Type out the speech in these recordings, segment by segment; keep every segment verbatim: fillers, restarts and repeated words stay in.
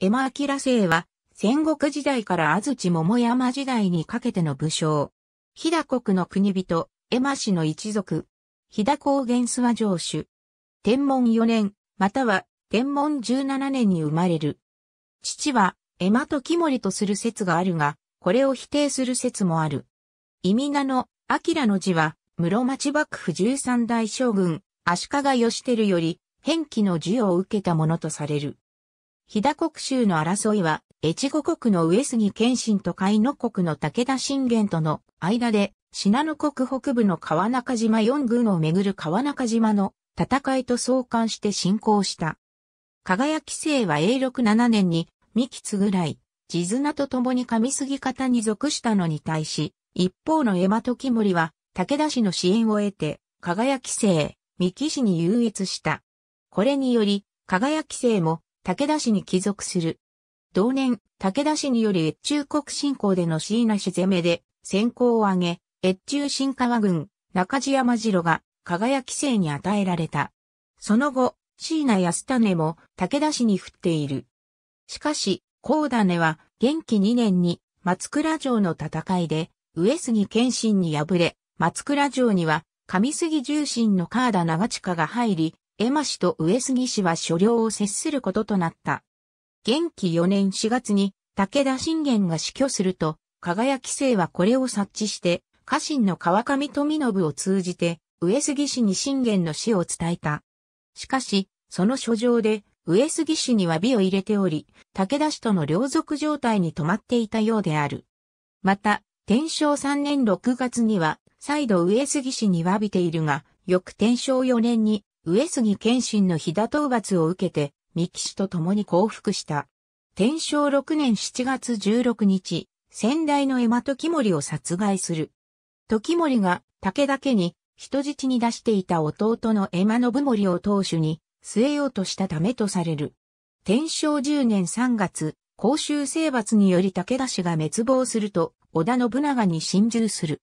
江間明正は、戦国時代から安土桃山時代にかけての武将。飛騨国の国人、江間氏の一族。飛騨高原諏訪城主。天文よねん、または天文じゅうななねんに生まれる。父は、江間時盛とする説があるが、これを否定する説もある。忌名の、明の字は、室町幕府じゅうさんだい将軍、足利義輝より、偏忌の授を受けたものとされる。飛騨国州の争いは、越後国の上杉謙信と甲斐の国の武田信玄との間で、信濃国北部の川中島よん郡をめぐる川中島の戦いと相関して進行した。加賀谷紀成は永禄しちねんに、三木津らい、地綱と共に上杉方に属したのに対し、一方の江間時盛は、武田氏の支援を得て、加賀谷紀成、三木氏に優越した。これにより、加賀谷紀成も、武田氏に帰属する。同年、武田氏により越中国侵攻での椎名氏攻めで、戦功を挙げ、越中新川郡、中地山城が、加賀谷紀成に与えられた。その後、椎名安胤も、武田氏に振っている。しかし、甲種は、元亀にねんに、松倉城の戦いで、上杉謙信に敗れ、松倉城には、上杉重臣の河田長親が入り、江間氏と上杉氏は所領を接することとなった。元亀よねんしがつに武田信玄が死去すると、加賀谷紀成はこれを察知して、家臣の川上富信を通じて、上杉氏に信玄の死を伝えた。しかし、その書状で、上杉氏に詫びを入れており、武田氏との領属状態に止まっていたようである。また、天正さんねんろくがつには、再度上杉氏に詫びているが、翌天正よねんに、上杉謙信の飛騨討伐を受けて、三木氏と共に降伏した。天正ろくねんしちがつじゅうろくにち、先代の江間時盛を殺害する。時盛が武田家に人質に出していた弟の江間信盛を当主に据えようとしたためとされる。天正じゅうねんさんがつ、甲州征伐により武田氏が滅亡すると、織田信長に臣従する。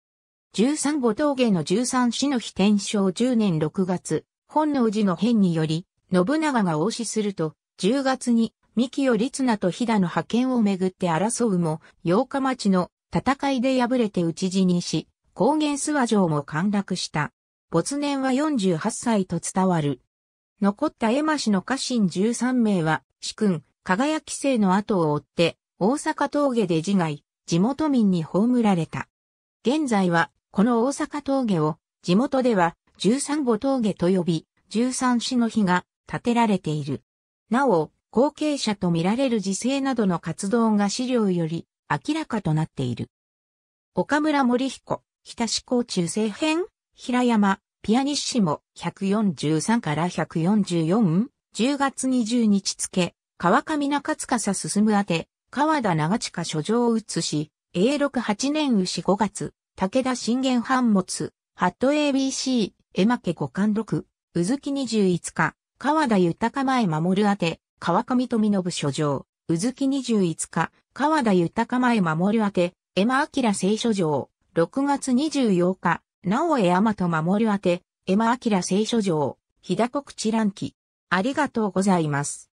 じゅうさん号峠のじゅうさん死の日天正じゅうねんろくがつ、本能寺の変により、信長が応死すると、じゅうがつに、三木頼綱と飛騨の覇権をめぐって争うも、八日町の戦いで敗れて討ち死にし、高原諏訪城も陥落した。没年はよんじゅうはっさいと伝わる。残った江間氏の家臣じゅうさんめいは、主君、加賀谷紀成の後を追って、大阪峠で自害、地元民に葬られた。現在は、この大阪峠を、地元では、じゅうさん号峠と呼び、じゅうさん死の碑が建てられている。なお、後継者と見られる時勢などの活動が資料より明らかとなっている。岡村守彦、日田志向中世編、平山、ピアニッシモ、ひゃくよんじゅうさんからひゃくよんじゅうよん、じゅうがつにじゅうにち付、川上中司進宛て、川田長親書状を写し、永禄はちねん丑ごがつ、武田信玄藩没、ハット エービーシー、江間家五貫録、卯月にじゅうごにち、川田豊前守宛て、川上富信書状、卯月にじゅうごにち、川田豊前守宛て、江間明正書状、ろくがつにじゅうようか、直江大和守宛て、江間明正書状、飛騨国知覧記。ありがとうございます。